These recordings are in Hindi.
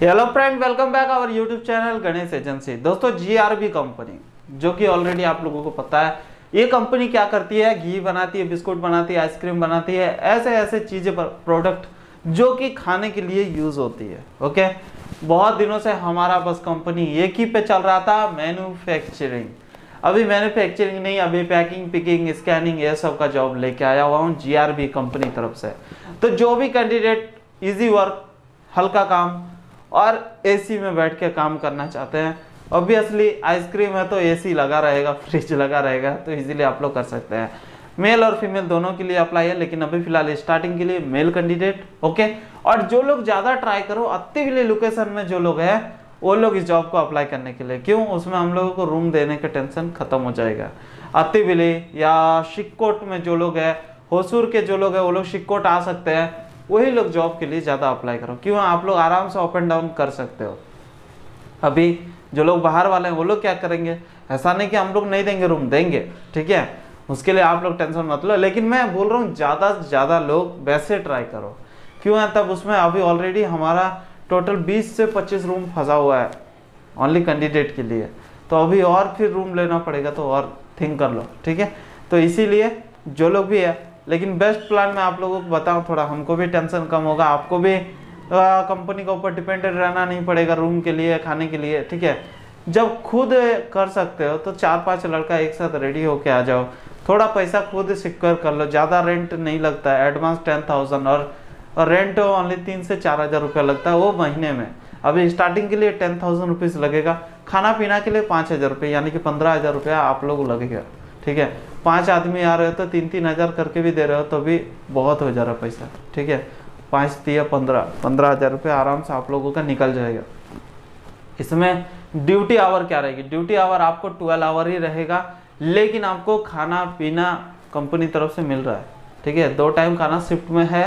Hello friend, welcome back our YouTube channel Ganesh agency. दोस्तों, जीआरबी कंपनी, जो कि ऑलरेडी आप लोगों को पता है, ये कंपनी क्या करती है, घी बनाती है, बिस्कुट बनाती है, आइसक्रीम बनाती है, ऐसे ऐसे चीज़ें, प्रोडक्ट जो कि खाने के लिए यूज़ होती है। ओके, बहुत दिनों से हमारा बस कंपनी एक ही पे चल रहा था, मैन्युफैक्चरिंग। अभी मैन्युफैक्चरिंग नहीं, अभी पैकिंग, पिकिंग, स्कैनिंग, ये सब का जॉब लेके आया हुआ हूँ जीआरबी कंपनी तरफ से। तो जो भी कैंडिडेट ईजी वर्क, हल्का काम और एसी में बैठ के काम करना चाहते हैं, ऑब्वियसली आइसक्रीम है तो एसी लगा रहेगा, फ्रिज लगा रहेगा, तो इजीली आप लोग कर सकते हैं। मेल और फीमेल दोनों के लिए अप्लाई है, लेकिन अभी फिलहाल स्टार्टिंग के लिए मेल कैंडिडेट। ओके, और जो लोग ज़्यादा ट्राई करो, अतिविली लोकेशन में जो लोग हैं, वो लोग इस जॉब को अप्लाई करने के लिए, क्यों, उसमें हम लोगों को रूम देने का टेंशन खत्म हो जाएगा। अतिविली या शिक्कोट में जो लोग हैं, होसूर के जो लोग हैं, वो लोग शिक्कोट आ सकते हैं, वही लोग जॉब के लिए ज़्यादा अप्लाई करो, क्यों, आप लोग आराम से अप एंड डाउन कर सकते हो। अभी जो लोग बाहर वाले हैं वो लोग क्या करेंगे, ऐसा नहीं कि हम लोग नहीं देंगे, रूम देंगे, ठीक है, उसके लिए आप लोग टेंशन मत लो, लेकिन मैं बोल रहा हूँ ज़्यादा से ज़्यादा लोग वैसे ट्राई करो, क्यों है, तब उसमें अभी ऑलरेडी हमारा टोटल 20 से 25 रूम फंसा हुआ है ओनली कैंडिडेट के लिए, तो अभी और फिर रूम लेना पड़ेगा, तो और थिंक कर लो, ठीक है। तो इसीलिए जो लोग भी है, लेकिन बेस्ट प्लान मैं आप लोगों को बताऊं, थोड़ा हमको भी टेंशन कम होगा, आपको भी कंपनी के ऊपर डिपेंडेंट रहना नहीं पड़ेगा रूम के लिए, खाने के लिए, ठीक है। जब खुद कर सकते हो तो 4-5 लड़का एक साथ रेडी होके आ जाओ, थोड़ा पैसा खुद सिक्योर कर लो, ज़्यादा रेंट नहीं लगता है, एडवांस 10,000 और रेंट ओनली 3 से 4 हज़ार रुपया लगता है वो महीने में। अभी स्टार्टिंग के लिए 10,000 रुपीज़ लगेगा, खाना पीना के लिए 5,000 रुपये, यानी कि 15,000 रुपया आप लोग लगेगा, ठीक है। 5 आदमी आ रहे हो तो 3-3 हज़ार करके भी दे रहे हो तो भी बहुत हो जा रहा पैसा, ठीक है। 5-3 या 15 हज़ार रुपये आराम से आप लोगों का निकल जाएगा। इसमें ड्यूटी आवर क्या रहेगी, ड्यूटी आवर आपको 12 आवर ही रहेगा, लेकिन आपको खाना पीना कंपनी तरफ से मिल रहा है, ठीक है। 2 टाइम खाना शिफ्ट में है,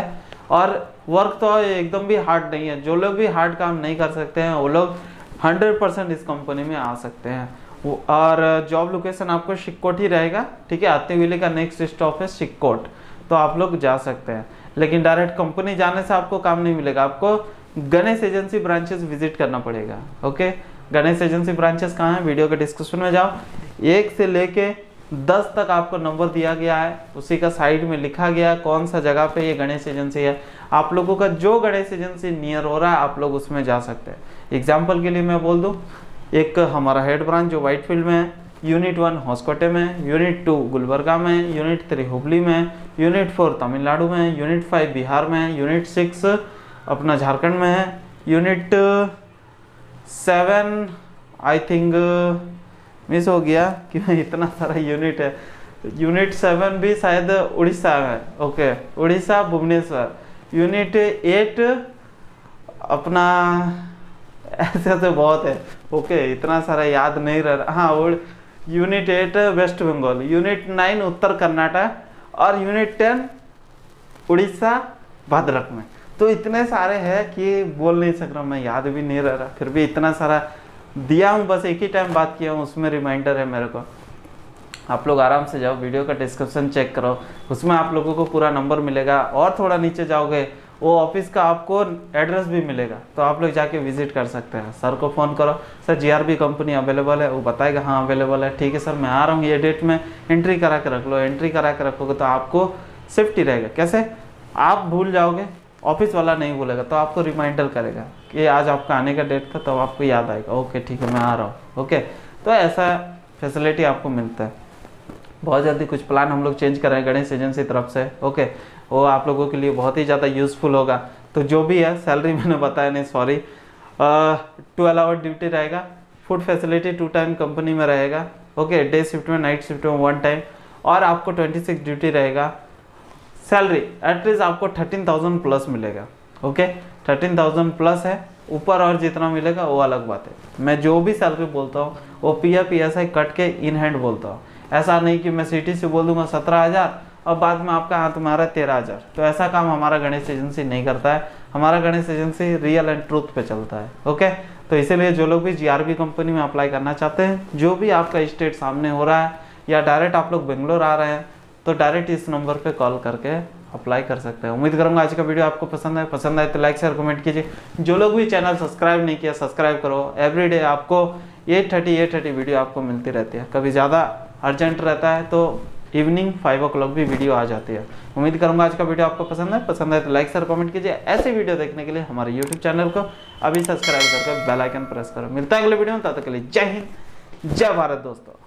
और वर्क तो एकदम भी हार्ड नहीं है, जो लोग भी हार्ड काम नहीं कर सकते हैं वो लोग 100% इस कंपनी में आ सकते हैं। और जॉब लोकेशन आपको शिक्कोट ही रहेगा, ठीक है। आतेविले का नेक्स्ट स्टॉप है शिक्कोट, तो आप लोग जा सकते हैं, लेकिन डायरेक्ट कंपनी जाने से आपको काम नहीं मिलेगा, आपको गणेश एजेंसी ब्रांचेस विजिट करना पड़ेगा। ओके, गणेश एजेंसी ब्रांचेस कहाँ हैं, वीडियो के डिस्क्रिप्शन में जाओ, 1 से लेके 10 तक आपको नंबर दिया गया है, उसी का साइड में लिखा गया है कौन सा जगह पे ये गणेश एजेंसी है। आप लोगों का जो गणेश एजेंसी नियर हो रहा है आप लोग उसमें जा सकते हैं। एग्जाम्पल के लिए मैं बोल दूँ, एक हमारा हेड ब्रांच जो व्हाइटफील्ड में है, यूनिट 1 हॉस्कोटे में, यूनिट 2 गुलबर्गा में, यूनिट 3 हुबली में, यूनिट 4 तमिलनाडु में, यूनिट 5 बिहार में, यूनिट 6 अपना झारखंड में है, यूनिट 7 आई थिंक मिस हो गया कि इतना सारा यूनिट है, यूनिट 7 भी शायद उड़ीसा में, ओके, उड़ीसा भुवनेश्वर, यूनिट 8 अपना, ऐसे तो बहुत है, ओके, इतना सारा याद नहीं रह रहा, हाँ, और यूनिट 8 वेस्ट बंगाल, यूनिट 9 उत्तर कर्नाटक, और यूनिट 10 उड़ीसा भद्रक में। तो इतने सारे हैं कि बोल नहीं सक रहा मैं, याद भी नहीं रह रहा, फिर भी इतना सारा दिया हूँ, बस एक ही टाइम बात किया हूँ, उसमें रिमाइंडर है मेरे को। आप लोग आराम से जाओ, वीडियो का डिस्क्रिप्शन चेक करो, उसमें आप लोगों को पूरा नंबर मिलेगा, और थोड़ा नीचे जाओगे वो ऑफिस का आपको एड्रेस भी मिलेगा, तो आप लोग जाके विजिट कर सकते हैं। सर को फ़ोन करो, सर जीआरबी कंपनी अवेलेबल है, वो बताएगा हाँ अवेलेबल है, ठीक है सर मैं आ रहा हूँ ये डेट में, एंट्री करा के रख लो। एंट्री करा के रखोगे तो आपको सेफ्टी रहेगा, कैसे, आप भूल जाओगे, ऑफिस वाला नहीं भूलेगा, तो आपको रिमाइंडर करेगा कि आज आपका आने का डेट था, तब तो आपको याद आएगा, ओके ठीक है मैं आ रहा हूँ, ओके। तो ऐसा फैसिलिटी आपको मिलता है। बहुत जल्दी कुछ प्लान हम लोग चेंज कर रहे हैं गणेश एजेंसी तरफ से, ओके, वो आप लोगों के लिए बहुत ही ज़्यादा यूज़फुल होगा। तो जो भी है, सैलरी मैंने बताया नहीं, सॉरी, 12 आवर ड्यूटी रहेगा, फूड फैसिलिटी 2 टाइम कंपनी में रहेगा, ओके, डे शिफ्ट में, नाइट शिफ्ट में 1 टाइम, और आपको 26 ड्यूटी रहेगा। सैलरी एटलीस्ट आपको 13,000 प्लस मिलेगा, ओके, 13,000 प्लस है, ऊपर और जितना मिलेगा वो अलग बात है। मैं जो भी सैलरी बोलता हूँ वो PF PSI कट के इन हैंड बोलता हूँ, ऐसा नहीं कि मैं सिटी से बोल दूँगा 17,000 और बाद में आपका हाथ मारा 13,000, तो ऐसा काम हमारा गणेश एजेंसी नहीं करता है। हमारा Ganesh agency real and truth पे चलता है, ओके। तो इसीलिए जो लोग भी जीआरबी कंपनी में अप्लाई करना चाहते हैं, जो भी आपका स्टेट सामने हो रहा है या डायरेक्ट आप लोग बेंगलोर आ रहे हैं, तो डायरेक्ट इस नंबर पे कॉल करके अप्लाई कर सकते हैं। उम्मीद करूंगा आज का वीडियो आपको पसंद आए तो लाइक शेयर कमेंट कीजिए। जो लोग भी चैनल सब्सक्राइब नहीं किया सब्सक्राइब करो। एवरीडे आपको 8:30 वीडियो आपको मिलती रहती है। कभी ज़्यादा अर्जेंट रहता है तो इवनिंग 5 o'clock भी वीडियो आ जाती है। उम्मीद करूंगा आज का वीडियो आपको पसंद आए तो लाइक शेयर कमेंट कीजिए। ऐसे वीडियो देखने के लिए हमारे यूट्यूब चैनल को अभी सब्सक्राइब करके बेल आइकन प्रेस करो। मिलता है अगले वीडियो में, तब तक के लिए जय हिंद जय भारत दोस्तों।